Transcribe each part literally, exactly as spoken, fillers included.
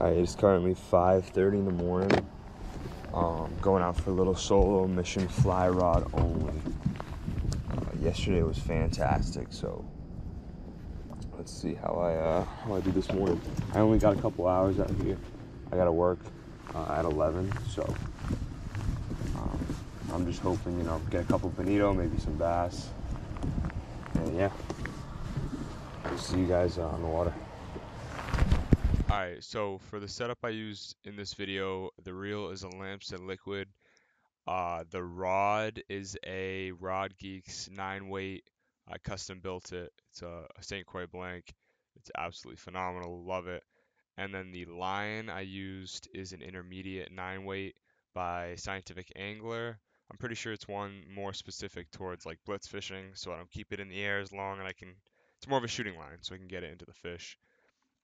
Uh, it's currently five thirty in the morning. Um, going out for a little solo mission, fly rod only. Uh, yesterday was fantastic, so let's see how I uh, how I do this morning. I only got a couple hours out here. I gotta work uh, at eleven, so um, I'm just hoping, you know, get a couple bonito, maybe some bass, and yeah, I'll see you guys uh, on the water. Alright, so for the setup I used in this video, the reel is a Lamson Liquid. Uh, the rod is a Rod Geeks nine weight. I custom built it. It's a Saint Croix blank. It's absolutely phenomenal. Love it. And then the line I used is an intermediate nine weight by Scientific Angler. I'm pretty sure it's one more specific towards like blitz fishing, so I don't keep it in the air as long, and I can. It's more of a shooting line, so I can get it into the fish.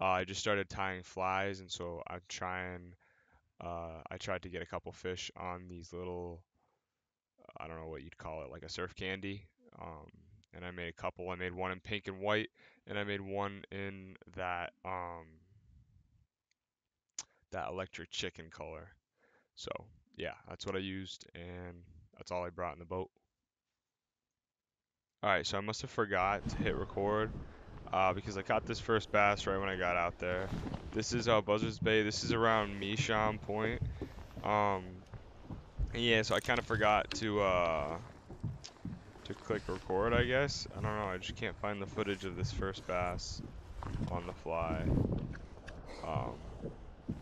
Uh, I just started tying flies, and so I'm trying, uh, I tried to get a couple fish on these little, I don't know what you'd call it, like a surf candy, um, and I made a couple. I made one in pink and white, and I made one in that, um, that electric chicken color. So, yeah, that's what I used, and that's all I brought in the boat. Alright, so I must have forgot to hit record. Uh, because I caught this first bass right when I got out there. This is uh, Buzzards Bay. This is around Mishom Point. Um, yeah, so I kind of forgot to uh, to click record, I guess. I don't know. I just can't find the footage of this first bass on the fly. Um,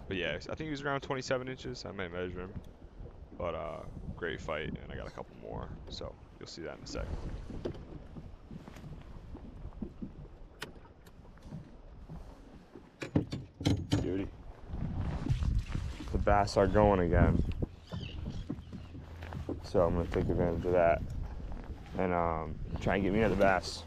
but yeah, I think he was around twenty-seven inches. I might measure him. But uh, great fight, and I got a couple more. So you'll see that in a sec. The bass are going again, so I'm gonna take advantage of that and um, try and get me another bass.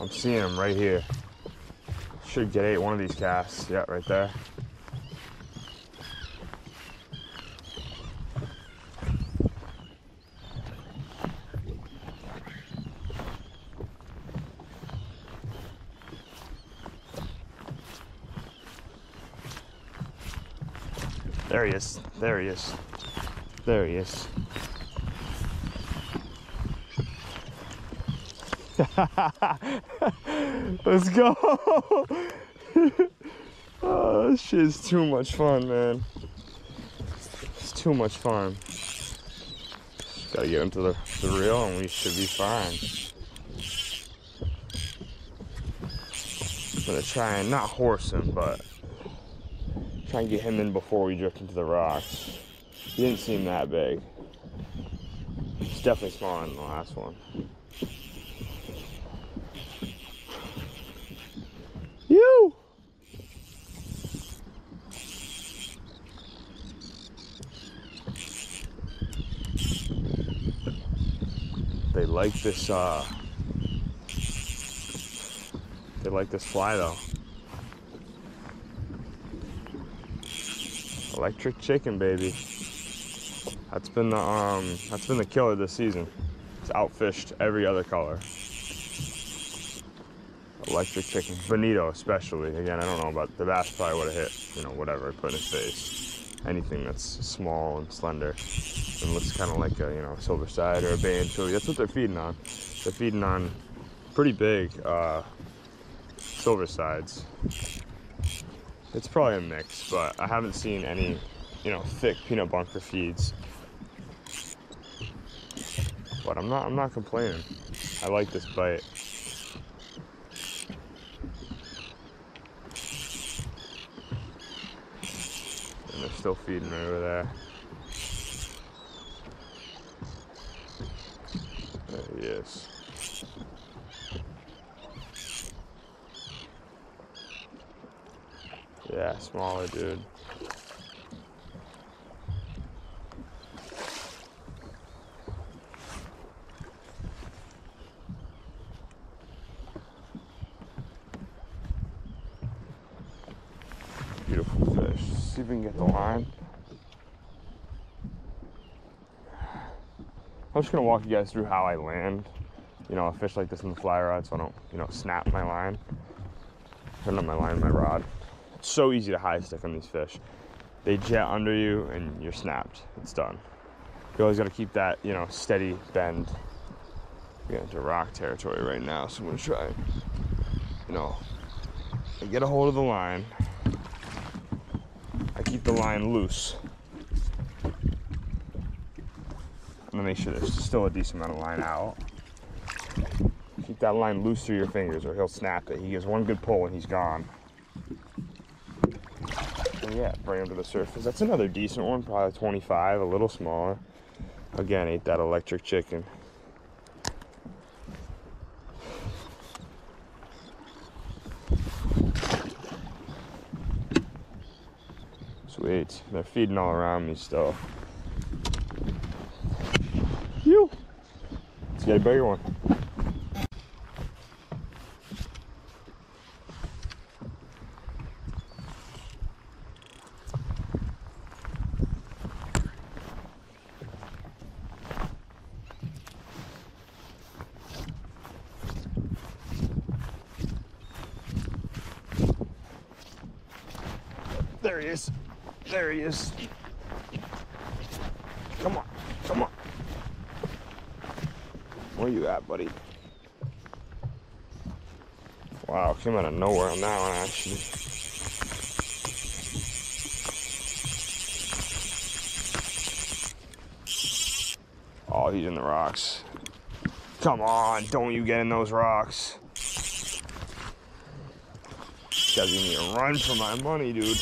I'm seeing him right here. Should get eight one of these casts. Yeah, right there. There he is, there he is, there he is. Let's go! Oh, this shit is too much fun, man. It's too much fun. Just gotta get into the, the reel and we should be fine. I'm gonna try and not horse him, but try and get him in before we drift into the rocks. He didn't seem that big. He's definitely smaller than the last one. You! They like this, uh... they like this fly, though. Electric chicken, baby. That's been the um that's been the killer this season. It's outfished every other color. Electric chicken. Bonito especially. Again, I don't know about the bass, probably would have hit, you know, whatever I put in his face. Anything that's small and slender and looks kinda like a, you know, silver side or a bay anchovy. That's what they're feeding on. They're feeding on pretty big uh silver sides. It's probably a mix, but I haven't seen any, you know, thick peanut bunker feeds. But I'm not, I'm not complaining. I like this bite. And they're still feeding right over there. There he is. Yeah, smaller dude. Beautiful fish. See if we can get the line. I'm just gonna walk you guys through how I land, you know, a fish like this in the fly rod, so I don't, you know, snap my line. Or not my line, my rod. It's so easy to high stick on these fish. They jet under you and you're snapped. It's done. You always gotta keep that, you know, steady bend. We're into rock territory right now, so I'm gonna try, you know, I get a hold of the line. I keep the line loose. I'm gonna make sure there's still a decent amount of line out. Keep that line loose through your fingers or he'll snap it. He gives one good pull and he's gone. And yeah, bring him to the surface. That's another decent one, probably twenty-five, a little smaller. Again, ate that electric chicken. Sweet, they're feeding all around me still. Phew. Let's get a bigger one. There he is. There he is. Come on. Come on. Where you at, buddy? Wow, came out of nowhere on that one, actually. Oh, he's in the rocks. Come on. Don't you get in those rocks. This guy's giving me a run for my money, dude.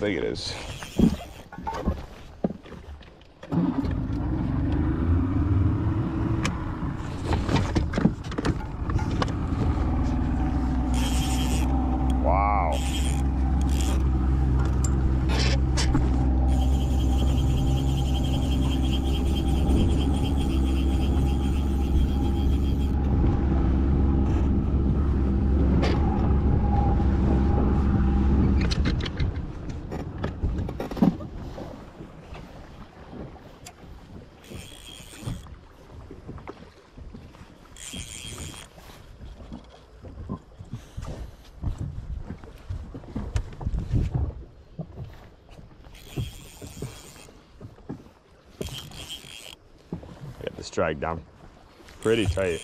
Big it is. Wow. Drag down pretty tight,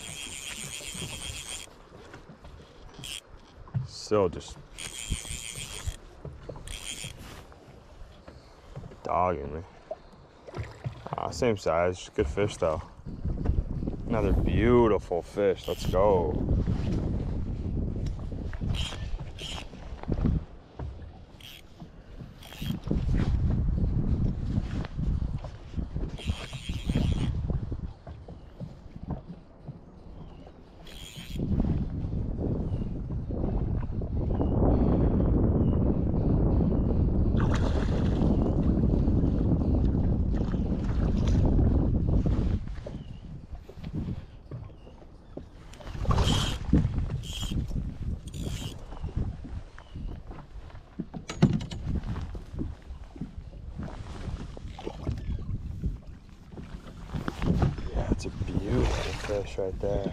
still just dogging me. Ah, same size, good fish though. Another beautiful fish. Let's go. Fish right there.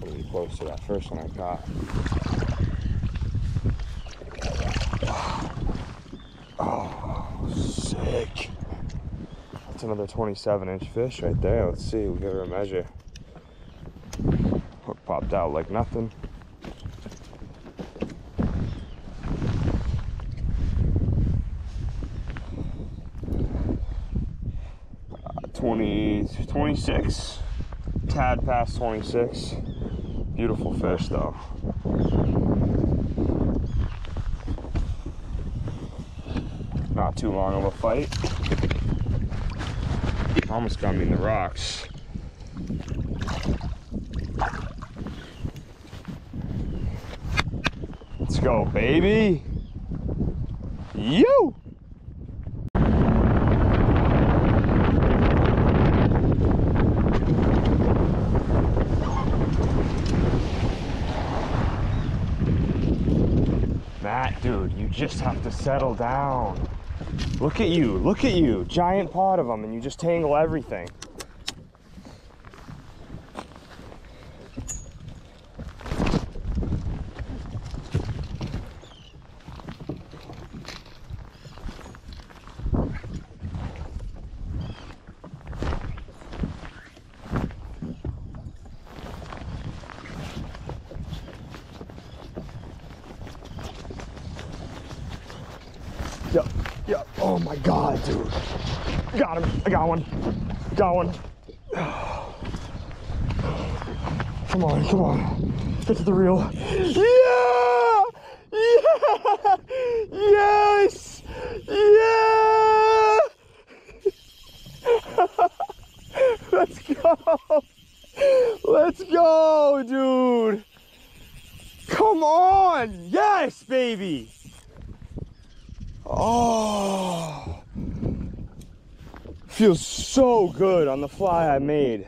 Pretty close to that first one I caught. Oh, sick. That's another twenty-seven inch fish right there. Let's see, we'll give her a measure. Hook popped out like nothing. twenty-six, tad past twenty-six. Beautiful fish though. Not too long of a fight. Almost got me in the rocks. Let's go, baby. You. Matt, dude, you just have to settle down. Look at you, look at you. Giant pot of them and you just tangle everything. Yep, yep. Oh my God, dude. Got him. I got one. Got one. Come on, come on. Get to the reel. Yeah! Yeah! Yes! Yeah! Let's go! Let's go, dude! Come on! Yes, baby! Oh, feels so good on the fly I made.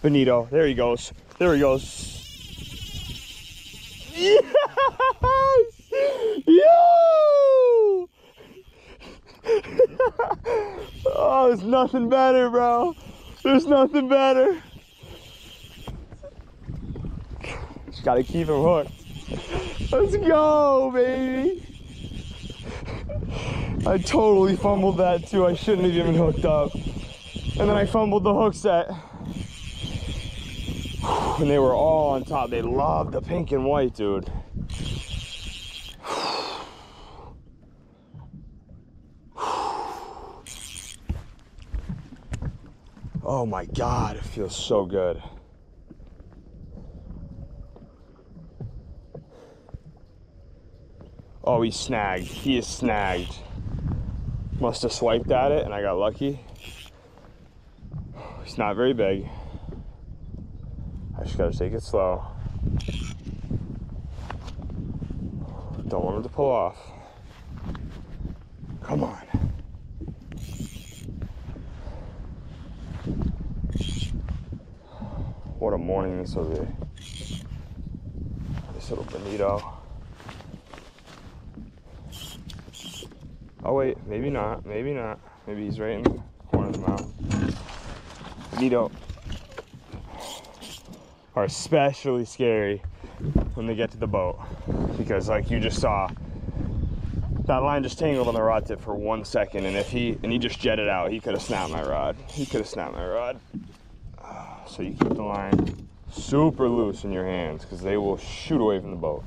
Bonito, there he goes. There he goes. Yes! Yo! Oh, there's nothing better, bro. There's nothing better. Just gotta keep him hooked. Let's go, baby. I totally fumbled that too. I shouldn't have even hooked up. And then I fumbled the hook set. And they were all on top. They loved the pink and white, dude. Oh my God, it feels so good. Oh, he's snagged. He is snagged. Must have swiped at it and I got lucky. It's not very big. I just gotta take it slow. Don't want him to pull off. Come on. What a morning this will be. This little Bonito. Oh wait, maybe not, maybe not. Maybe he's right in the corner of the mouth. Bonito are especially scary when they get to the boat. Because like you just saw, that line just tangled on the rod tip for one second, and if he and he just jetted out, he could have snapped my rod. He could have snapped my rod. So you keep the line super loose in your hands because they will shoot away from the boat.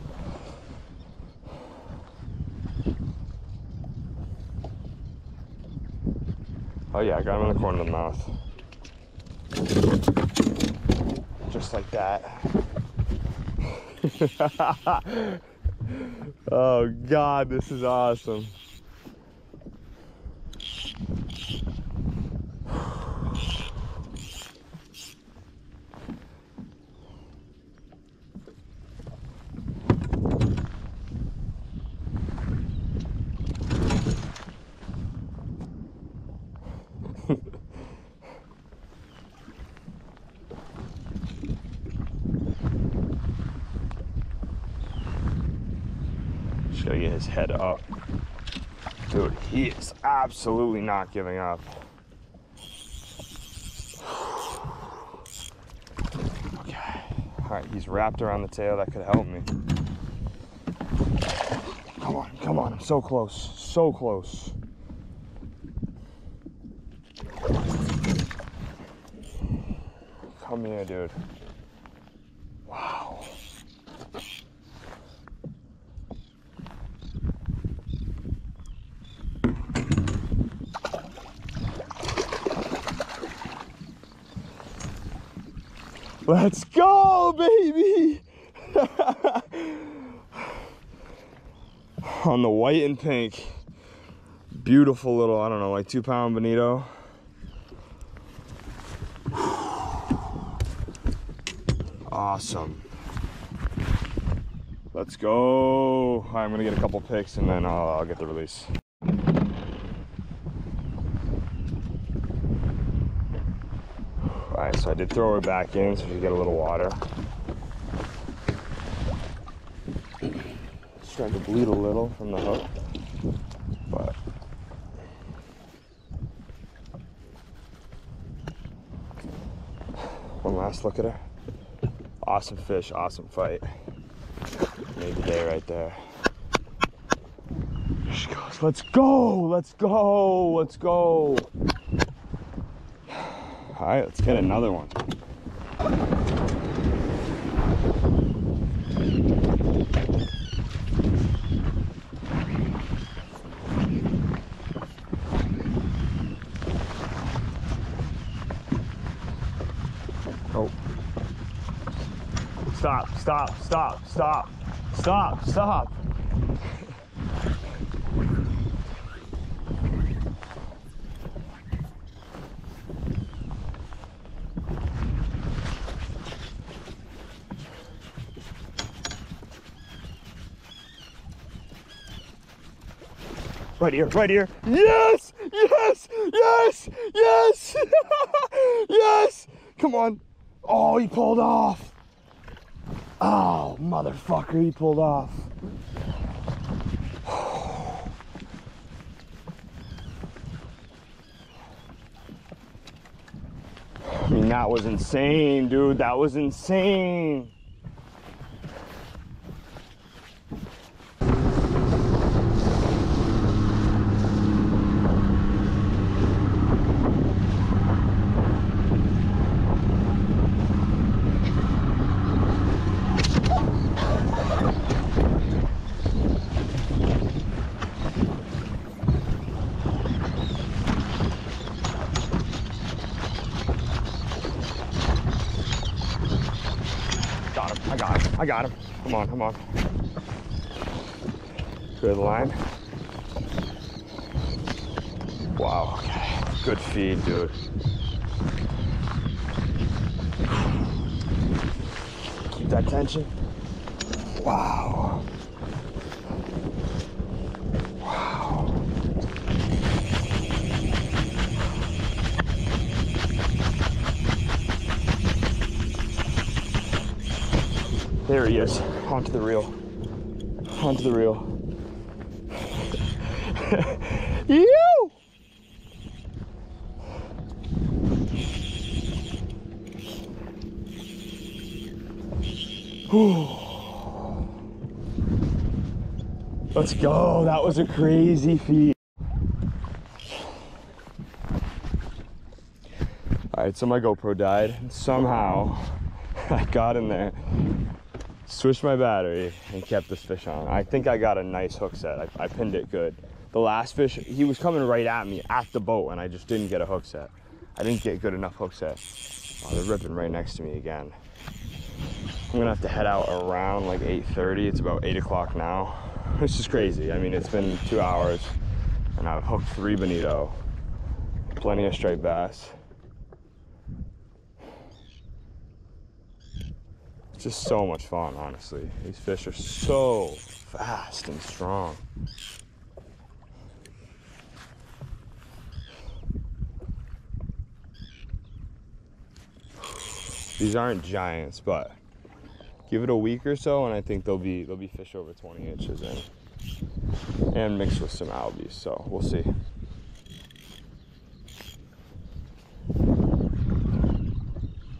Oh yeah, I got him in the corner of the mouth. Just like that. Oh God, this is awesome. Gotta get his head up. Dude, he is absolutely not giving up. Okay. Alright, he's wrapped around the tail. That could help me. Come on, come on. I'm so close. So close. Come here, dude. Wow. Let's go, baby! On the white and pink. Beautiful little, I don't know, like two pound Bonito. Awesome. Let's go. All right, I'm gonna get a couple picks and then I'll, I'll get the release. So I did throw her back in so she could get a little water. starting to bleed a little from the hook, but one last look at her. Awesome fish, awesome fight. Made the day right there. There she goes. Let's go, let's go, let's go. All right, let's get another one. Stop, stop, stop, stop, stop, stop. Right here, right here. Yes, yes, yes, yes, yes. Come on. Oh, he pulled off. Oh, motherfucker, he pulled off. I mean, that was insane, dude. That was insane. I got him. Come on, come on. Good line. Wow, okay. Good feed, dude. Keep that tension. Wow. Wow. There he is, onto the reel, onto the reel. You! Let's go, that was a crazy feed. All right, so my GoPro died, and somehow I got in there. Switched my battery and kept this fish on. I think I got a nice hook set. I, I pinned it good. The last fish, he was coming right at me at the boat, and I just didn't get a hook set. I didn't get good enough hook set. Oh, they're ripping right next to me again. I'm gonna have to head out around like eight thirty. It's about eight o'clock now. This is crazy. I mean, it's been two hours, and I've hooked three bonito. Plenty of striped bass. Just so much fun, honestly. These fish are so fast and strong. These aren't giants, but give it a week or so, and I think they'll be they'll be fish over twenty inches in, and mixed with some algae. So we'll see.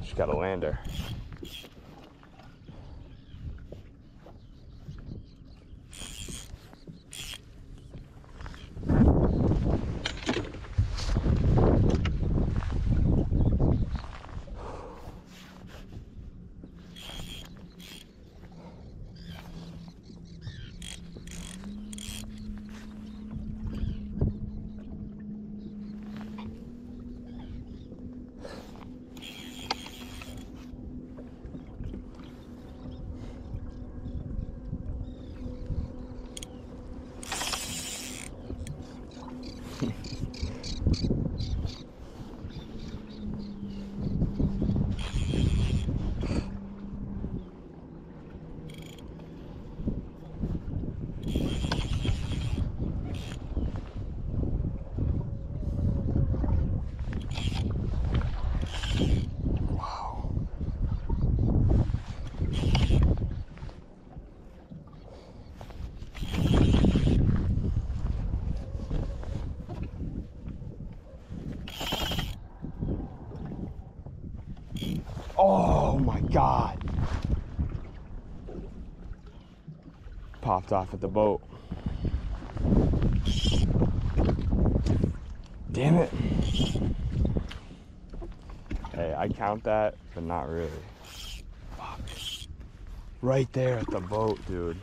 Just got a lander. Oh my God. Popped off at the boat. Damn it. Hey, I count that, but not really. Fuck. Right there at the boat, dude.